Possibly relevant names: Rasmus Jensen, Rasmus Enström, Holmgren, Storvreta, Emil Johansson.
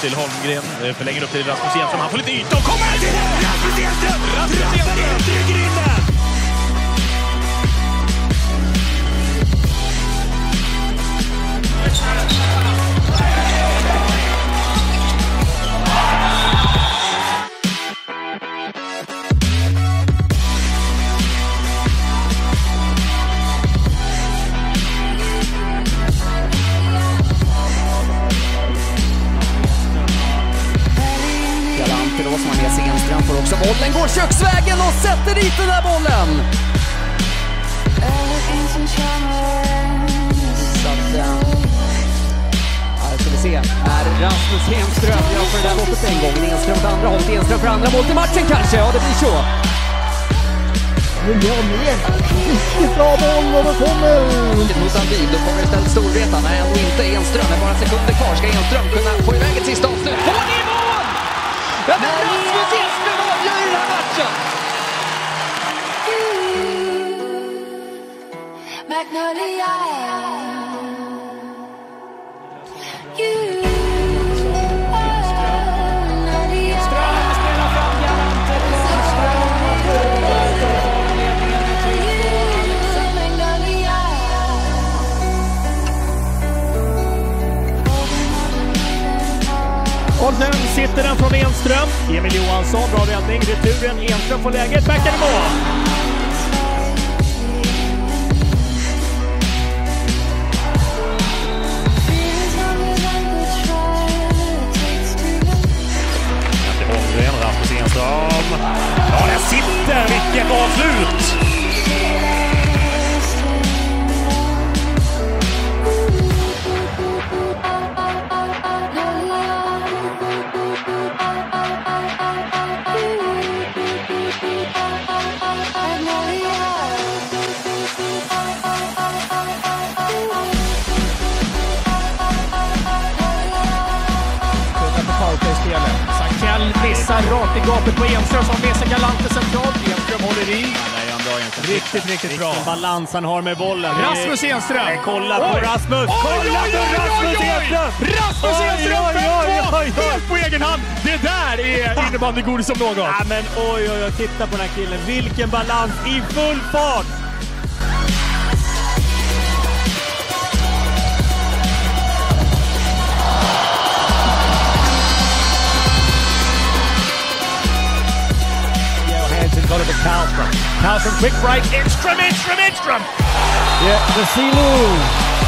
till Holmgren. Förlänger upp till Rasmus Jensen. Han får lite yta och kommer till det! Rasmus Jensen! Rasmus Jensen ligger inne! Enström får också bollen, går köksvägen och sätter dit den där bollen. Här ska vi se. Är Rasmus Enström för den åt en gång. Enström för andra hållet, Enström för andra målet i matchen kanske. Ja, det blir så. Nu gör mer. Riktigt bra boll och då kommer. Mot Sandin, då kommer istället Storvreta. Nej, ändå inte Enström. Men bara sekunder kvar ska Enström kunna få iväg ett sista avslut. Får han i mål! Rasmus Jensen avgör den här matchen! Och nu sitter den från Enström. Emil Johansson, bra räddning. Returen, Enström får läget. Backar i mål. Holmgren, Rasmus Enström. Ja, det sitter. Vilket avslut! Missar rakt i gapet på Enström som missar galanten centralt. Enström håller i. Ja, bra, Enström. Riktigt bra. Balans han har med bollen. Rasmus Enström! Nej, kolla på Rasmus! Oj, kolla på Rasmus Enström! Rasmus Enström! Helt på egen hand! Det där är innebandygodis som någon. Ja, men oj, titta på den här killen. Vilken balans i full fart! Got it to Karlström. Quick break. Enström. Yeah, the Silu.